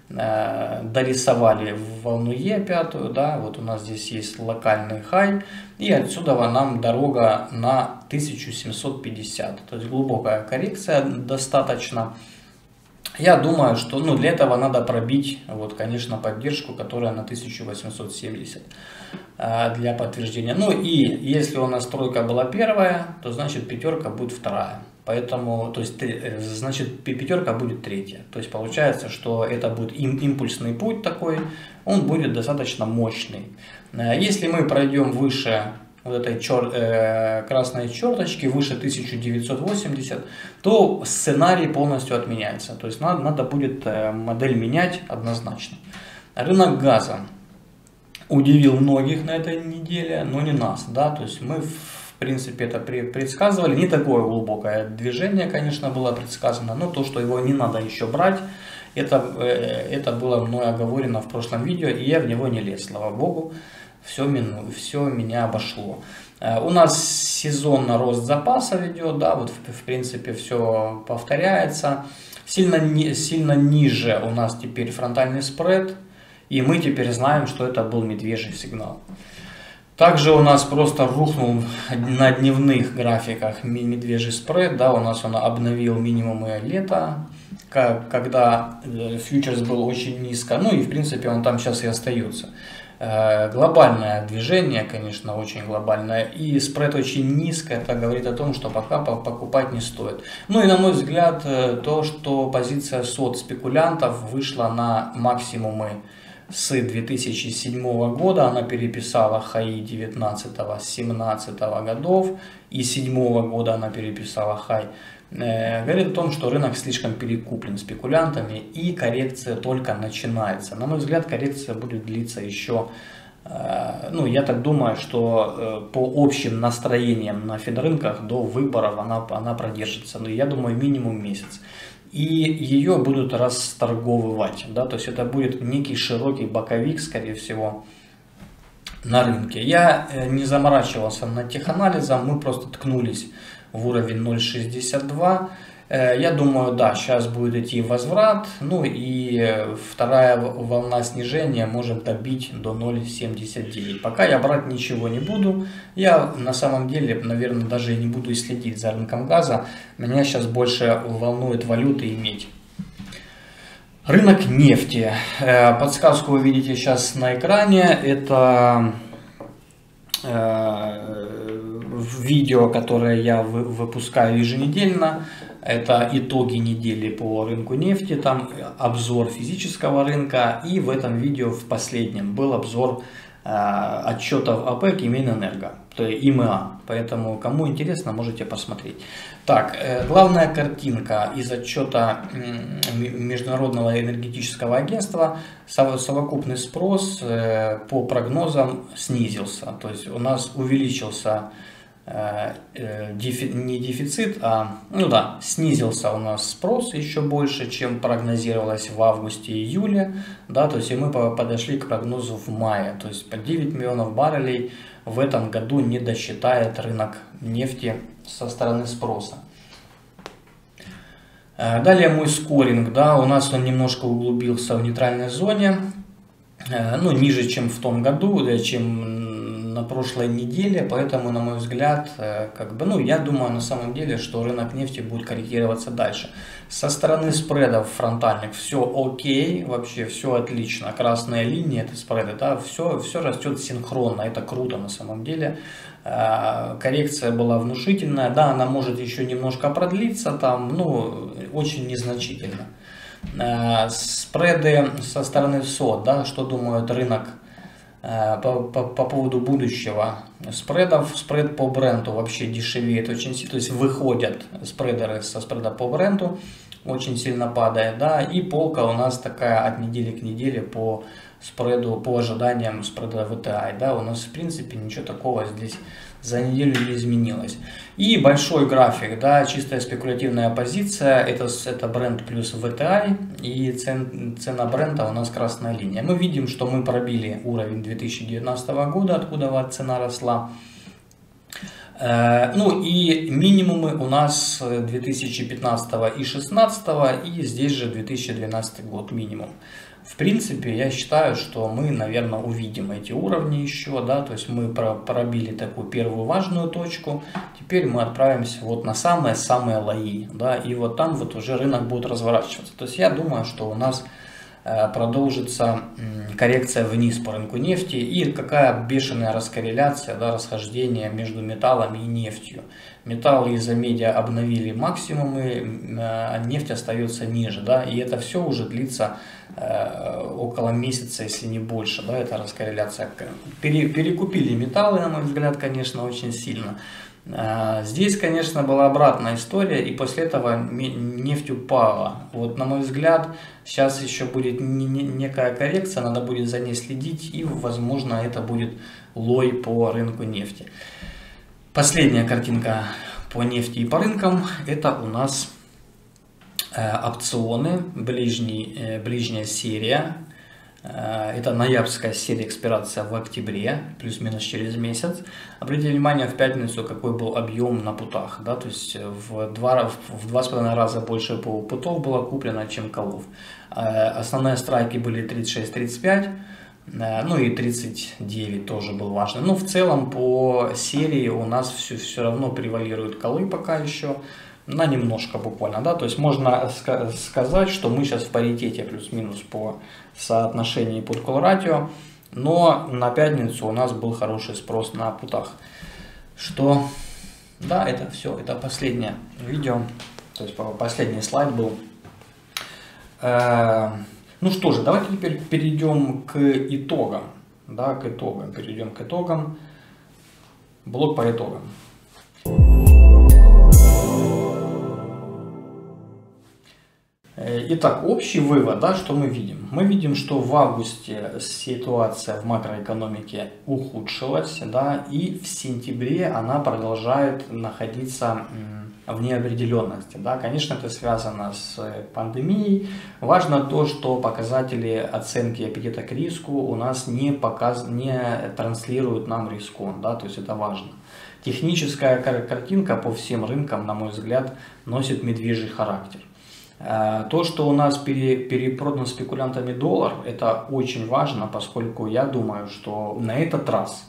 дорисовали волну Е пятую. Да? Вот у нас здесь есть локальный хай. И отсюда нам дорога на 1750. То есть глубокая коррекция достаточно. Я думаю, что ну, для этого надо пробить, вот, конечно, поддержку, которая на 1870 для подтверждения. Ну и если у нас тройка была первая, то значит пятерка будет вторая. Поэтому, то есть, значит пятерка будет третья. То есть получается, что это будет импульсный путь такой, он будет достаточно мощный. Если мы пройдем выше... вот этой красной черточки выше 1980, то сценарий полностью отменяется. То есть надо будет модель менять однозначно. Рынок газа удивил многих на этой неделе, но не нас. Да? То есть мы в принципе это предсказывали. Не такое глубокое движение, конечно, было предсказано, но то, что его не надо еще брать, это было мной оговорено в прошлом видео, и я в него не лез, слава богу. Все меня обошло. У нас сезонно рост запасов идет, да, вот в принципе все повторяется. Сильно ниже у нас теперь фронтальный спред, и мы теперь знаем, что это был медвежий сигнал. Также у нас просто рухнул на дневных графиках медвежий спред, да, у нас он обновил минимумы лета, когда фьючерс был очень низко, ну и в принципе он там сейчас и остается. Глобальное движение, конечно, очень глобальное, и спред очень низко, это говорит о том, что пока покупать не стоит. Ну и на мой взгляд, то, что позиция СОТ спекулянтов вышла на максимумы с 2007 года, она переписала хаи 19-го, 17-го годов, и 2007 года она переписала хай. Говорит о том, что рынок слишком перекуплен спекулянтами, и коррекция только начинается. На мой взгляд, коррекция будет длиться еще, ну, я так думаю, что по общим настроениям на федрынках до выборов она продержится, но я думаю, минимум месяц. И ее будут расторговывать, да, то есть это будет некий широкий боковик, скорее всего, на рынке. Я не заморачивался над теханализом, мы просто ткнулись в уровень 0,62. Я думаю, да, сейчас будет идти возврат, ну и вторая волна снижения может добить до 0,79. Пока я брать ничего не буду, я на самом деле, наверное, даже и не буду и следить за рынком газа, меня сейчас больше волнует валюты и медь. Рынок нефти, подсказку вы видите сейчас на экране, это видео, которое я выпускаю еженедельно, это итоги недели по рынку нефти, там обзор физического рынка, и в этом видео в последнем был обзор отчетов ОПЕК и Минэнерго, то есть ИЭА, поэтому кому интересно, можете посмотреть. Так, главная картинка из отчета Международного энергетического агентства, совокупный спрос по прогнозам снизился, то есть у нас увеличился снизился у нас спрос еще больше, чем прогнозировалось в августе и июле, да, то есть и мы подошли к прогнозу в мае, то есть по 9 миллионов баррелей в этом году не досчитает рынок нефти со стороны спроса. Далее мой скоринг, да, у нас он немножко углубился в нейтральной зоне, ну, ниже, чем в том году, да, чем на прошлой неделе, поэтому, на мой взгляд, как бы, ну, я думаю, на самом деле, что рынок нефти будет корректироваться дальше. Со стороны спредов фронтальных все окей, вообще все отлично, красные линии это спреды, да, все растет синхронно, это круто на самом деле. Коррекция была внушительная, да, она может еще немножко продлиться, там, ну, очень незначительно. Спреды со стороны СОТ, да, что думает рынок по поводу будущего спредов. Спред по бренду вообще дешевеет очень сильно, то есть выходят спредеры со спреда по бренду, очень сильно падает, да, и полка у нас такая от недели к неделе по спреду, по ожиданиям спреда VTI, да, у нас в принципе ничего такого здесь за неделю не изменилось. И большой график, да, чистая спекулятивная позиция, это бренд плюс VTI, и цена бренда у нас красная линия. Мы видим, что мы пробили уровень 2019 года, откуда цена росла. Ну и минимумы у нас 2015 и 2016, и здесь же 2012 год минимум. В принципе, я считаю, что мы, наверное, увидим эти уровни еще, да, то есть мы пробили такую первую важную точку, теперь мы отправимся вот на самые-самые лои, да, и вот там вот уже рынок будет разворачиваться. То есть я думаю, что у нас продолжится коррекция вниз по рынку нефти, и какая бешеная раскорреляция, да, расхождение между металлами и нефтью. Металлы из-за медиа обновили максимумы, а нефть остается ниже, да, и это все уже длится около месяца, если не больше, да, это раскорреляция. Перекупили металлы, на мой взгляд, конечно, очень сильно. Здесь, конечно, была обратная история, и после этого нефть упала. Вот, на мой взгляд, сейчас еще будет некая коррекция, надо будет за ней следить, и, возможно, это будет лой по рынку нефти. Последняя картинка по нефти и по рынкам, это у нас опционы, ближняя серия. Это ноябрьская серия, экспирация в октябре, плюс-минус через месяц. Обратите внимание, в пятницу какой был объем на путах, да, то есть в 2,5 раза больше путов было куплено, чем колов. Основные страйки были 36-35, ну и 39 тоже был важный. Но в целом по серии у нас все равно превалируют колы пока еще. На немножко буквально, да, то есть можно сказать, что мы сейчас в паритете плюс-минус по соотношению put-call ratio. Но на пятницу у нас был хороший спрос на путах. Что, да, это все, это последнее видео, то есть последний слайд был. Ну что же, давайте теперь перейдем к итогам. Да, к итогам, перейдем к итогам. Блок по итогам. Итак, общий вывод, да, что мы видим? Мы видим, что в августе ситуация в макроэкономике ухудшилась, да, и в сентябре она продолжает находиться в неопределенности. Да. Конечно, это связано с пандемией. Важно то, что показатели оценки аппетита к риску у нас не транслируют нам риск он, да, то есть это важно. Техническая картинка по всем рынкам, на мой взгляд, носит медвежий характер. То, что у нас перепродан спекулянтами доллар, это очень важно, поскольку я думаю, что на этот раз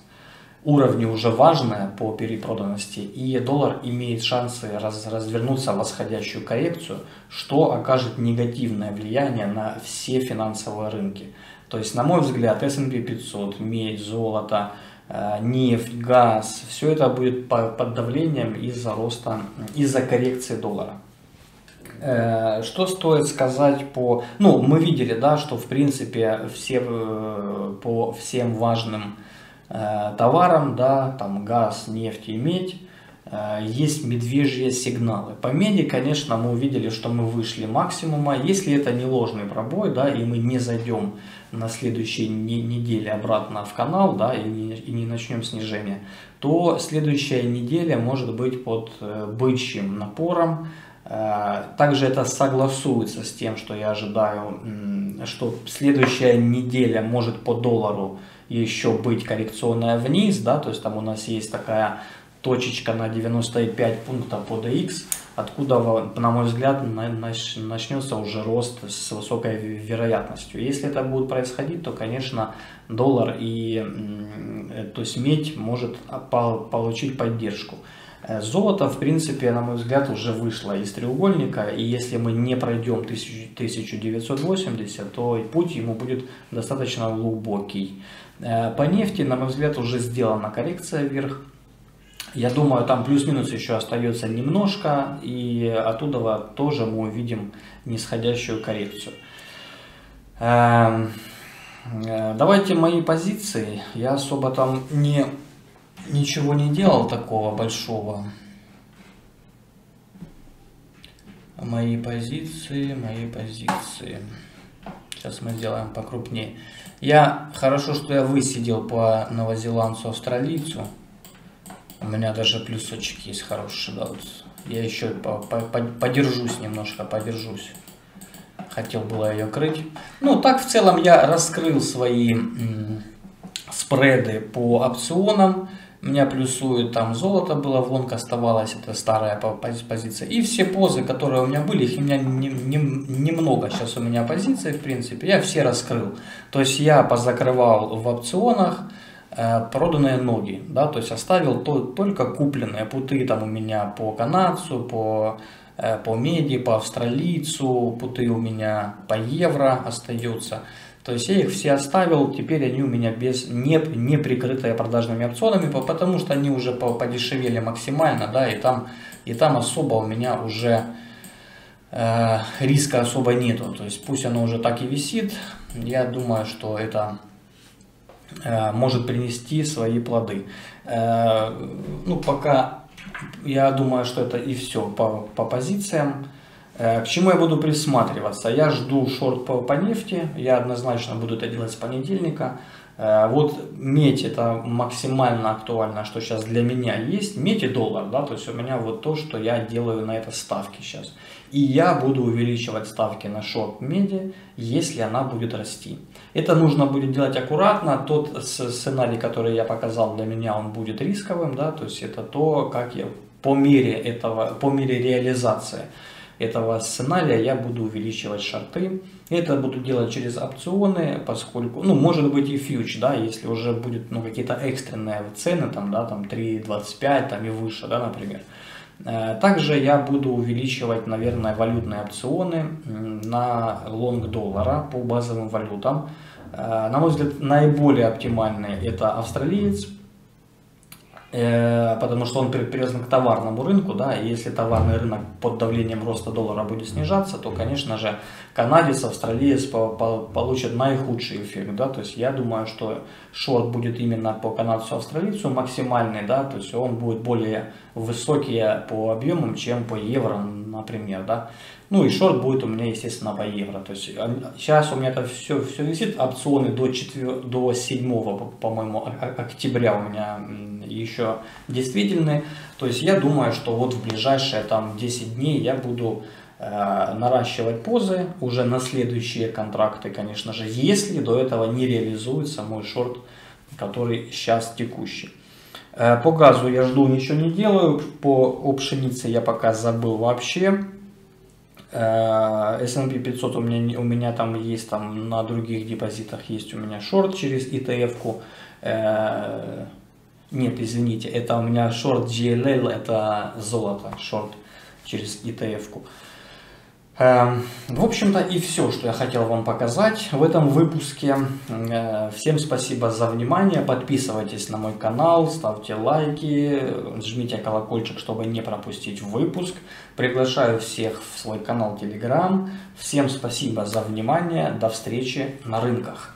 уровни уже важные по перепроданности, и доллар имеет шансы развернуться в восходящую коррекцию, что окажет негативное влияние на все финансовые рынки. То есть, на мой взгляд, S&P 500, медь, золото, нефть, газ, все это будет под давлением из-за роста, из-за коррекции доллара. Что стоит сказать по... Ну, мы видели, да, что в принципе все, по всем важным товарам, да, там газ, нефть и медь, есть медвежьи сигналы. По меди, конечно, мы увидели, что мы вышли максимума. Если это не ложный пробой, да, и мы не зайдем на следующей неделе обратно в канал, да, и не начнем снижение, то следующая неделя может быть под бычьим напором. Также это согласуется с тем, что я ожидаю, что следующая неделя может по доллару еще быть коррекционная вниз, да, то есть там у нас есть такая точечка на 95 пунктов по DX, откуда, на мой взгляд, начнется уже рост с высокой вероятностью. Если это будет происходить, то, конечно, доллар и, то есть медь может получить поддержку. Золото, в принципе, на мой взгляд, уже вышло из треугольника, и если мы не пройдем 1980, то путь ему будет достаточно глубокий. По нефти, на мой взгляд, уже сделана коррекция вверх. Я думаю, там плюс-минус еще остается немножко, и оттуда тоже мы увидим нисходящую коррекцию. Давайте мои позиции. Я особо там ничего не делал такого большого. Мои позиции. Сейчас мы сделаем покрупнее. Хорошо, что я высидел по новозеландцу, австралийцу. У меня даже плюсочек есть хороший. Да, вот. Я еще подержусь немножко, Хотел было ее крыть. Ну, так в целом я раскрыл свои спреды по опционам. Меня плюсует, там золото было, вонка оставалась, это старая позиция. И все позы, которые у меня были, их у меня немного сейчас у меня позиций, в принципе, я все раскрыл. То есть я позакрывал в опционах проданные ноги, да, то есть оставил только купленные путы, там у меня по канадцу, по меди, по австралийцу, путы у меня по евро остаются. То есть я их все оставил, теперь они у меня не прикрытые продажными опционами, потому что они уже подешевели максимально, да, и там особо у меня уже риска особо нету. То есть пусть оно уже так и висит, я думаю, что это может принести свои плоды. Ну, пока я думаю, что это и все по позициям. К чему я буду присматриваться? Я жду шорт по нефти, я однозначно буду это делать с понедельника. Вот медь — это максимально актуально, что сейчас для меня есть. Медь и доллар, да, то есть у меня вот то, что я делаю на это ставки сейчас. И я буду увеличивать ставки на шорт меди, если она будет расти. Это нужно будет делать аккуратно. Тот сценарий, который я показал, для меня он будет рисковым, да, то есть это то, как я по мере реализации этого сценария я буду увеличивать шорты. Это буду делать через опционы, поскольку, ну, может быть и фьюч, да, если уже будут, ну, какие-то экстренные цены, там, да, там 3,25, там и выше, да, например. Также я буду увеличивать, наверное, валютные опционы на лонг доллара по базовым валютам. На мой взгляд, наиболее оптимальный это австралиец, потому что он привязан к товарному рынку, да, и если товарный рынок под давлением роста доллара будет снижаться, то, конечно же, канадец, австралиец получат наихудший эффект, да, то есть я думаю, что шорт будет именно по канадцу, австралийцу максимальный, да, то есть он будет более высокий по объемам, чем по евро, например, да. Ну и шорт будет у меня, естественно, по евро. То есть сейчас у меня это все висит. Опционы до 7, по-моему, октября у меня еще действительны. То есть я думаю, что вот в ближайшие там 10 дней я буду наращивать позы уже на следующие контракты, конечно же, если до этого не реализуется мой шорт, который сейчас текущий. По газу я жду, ничего не делаю. По пшенице я пока забыл вообще. S&P 500 у меня там есть, там на других депозитах есть у меня шорт через ETF-ку. Нет, извините, это у меня шорт GLL, это золото, шорт через ETF-ку. В общем-то и все, что я хотел вам показать в этом выпуске. Всем спасибо за внимание, подписывайтесь на мой канал, ставьте лайки, жмите колокольчик, чтобы не пропустить выпуск. Приглашаю всех в свой канал Telegram. Всем спасибо за внимание, до встречи на рынках.